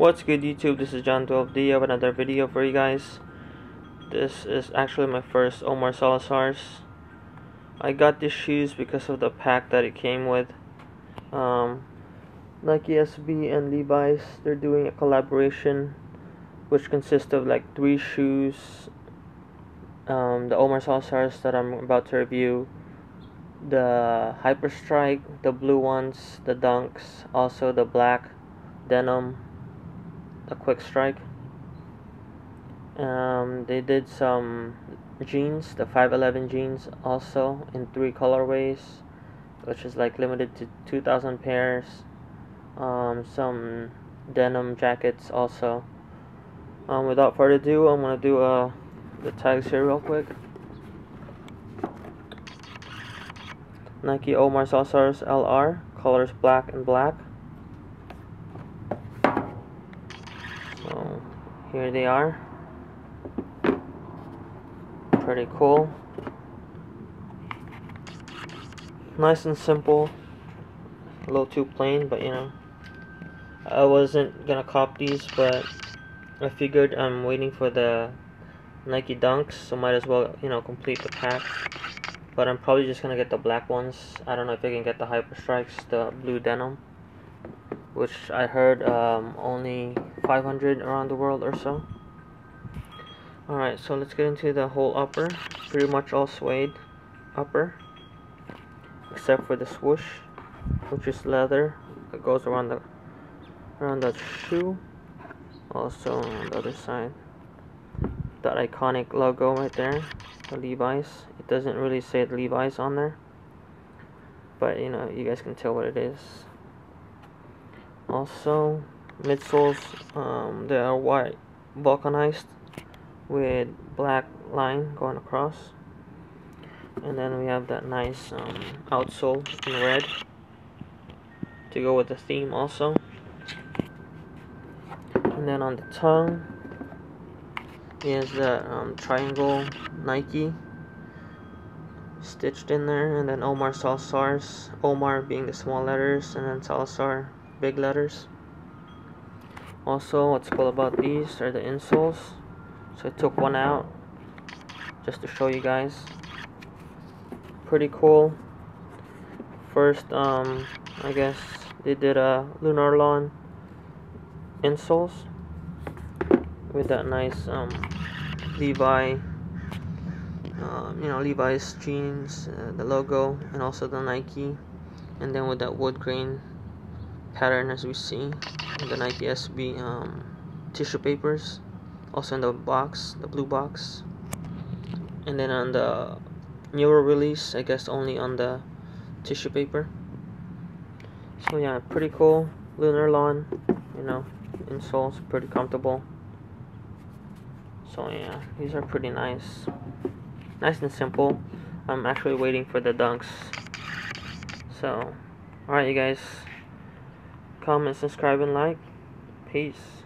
What's good YouTube, this is John 12D. I have another video for you guys. This is actually my first Omar Salazar's. I got these shoes because of the pack that it came with. Nike SB and Levi's, they're doing a collaboration which consists of like 3 shoes. The Omar Salazar's that I'm about to review, the Hyperstrike, the blue ones, the Dunks, also the black denim, a quick strike. They did some jeans, the 511 jeans, also in 3 colorways, which is like limited to 2,000 pairs. Some denim jackets also. Without further ado, I'm gonna do the tags here real quick. Nike Omar Salazar's LR, colors black and black. Here they are. Pretty cool. Nice and simple. A little too plain, but you know, I wasn't gonna cop these, but I figured I'm waiting for the Nike Dunks, so might as well, you know, complete the pack. But I'm probably just gonna get the black ones. I don't know if I can get the Hyperstrikes, the blue denim, which I heard only 500 around the world or so. Alright, so let's get into the whole upper. Pretty much all suede upper, except for the swoosh, which is leather that goes around the shoe. Also on the other side, that iconic logo right there, the Levi's. It doesn't really say Levi's on there, but you know, you guys can tell what it is. Also, midsoles, they are white vulcanized with black line going across, and then we have that nice outsole in red to go with the theme also. And then on the tongue is the triangle Nike stitched in there, and then Omar Salazar's, Omar being the small letters and then Salazar big letters. Also, what's cool about these are the insoles. So I took one out just to show you guys. Pretty cool. First, I guess they did a Lunarlon insoles with that nice Levi's jeans, the logo, and also the Nike, and then with that wood grain pattern as we see. The Nike SB tissue papers also in the box, the blue box. And then on the newer release, I guess only on the tissue paper. So yeah, pretty cool. Lunarlon, you know, insoles, pretty comfortable. So yeah, these are pretty nice, nice and simple. I'm actually waiting for the Dunks. So alright you guys, comment, subscribe, and like. Peace.